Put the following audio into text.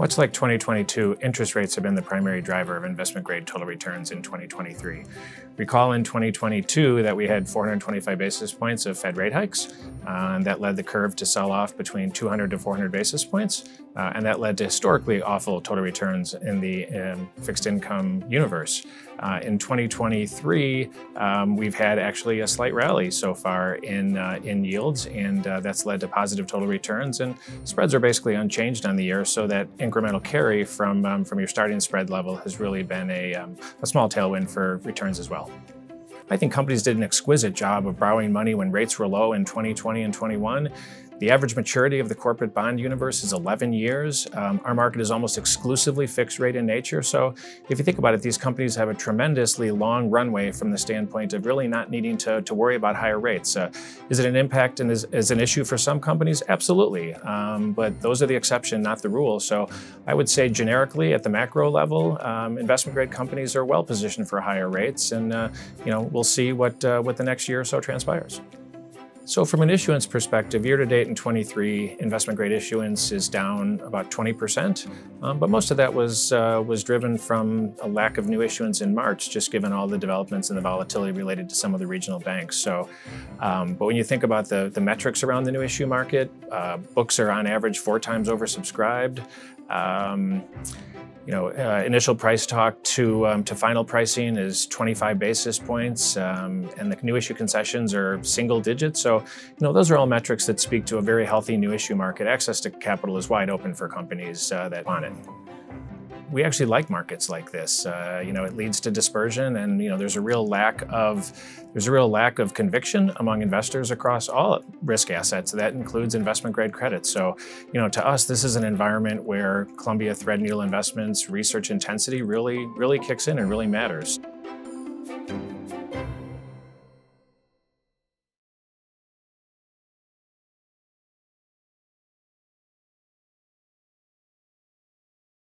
Much like 2022, interest rates have been the primary driver of investment-grade total returns in 2023. Recall in 2022 that we had 425 basis points of Fed rate hikes, that led the curve to sell off between 200 to 400 basis points, and that led to historically awful total returns in the fixed income universe. In 2023, we've had actually a slight rally so far in yields, and that's led to positive total returns, and spreads are basically unchanged on the year, so that incremental carry from your starting spread level has really been a small tailwind for returns as well. I think companies did an exquisite job of borrowing money when rates were low in 2020 and 21. The average maturity of the corporate bond universe is 11 years. Our market is almost exclusively fixed rate in nature. So if you think about it, these companies have a tremendously long runway from the standpoint of really not needing to worry about higher rates. Is it an impact and is an issue for some companies? Absolutely. But those are the exception, not the rule. So I would say generically at the macro level, investment grade companies are well positioned for higher rates. And we'll see what the next year or so transpires. So from an issuance perspective, year to date in 23, investment grade issuance is down about 20%, but most of that was driven from a lack of new issuance in March, just given all the developments and the volatility related to some of the regional banks. So, but when you think about the metrics around the new issue market, books are on average 4 times oversubscribed. Initial price talk to final pricing is 25 basis points, and the new issue concessions are single digits. So, those are all metrics that speak to a very healthy new issue market. Access to capital is wide open for companies that want it. We actually like markets like this. It leads to dispersion, and there's a real lack of conviction among investors across all risk assets. That includes investment grade credit. So, to us, this is an environment where Columbia Threadneedle Investments research intensity really kicks in and really matters.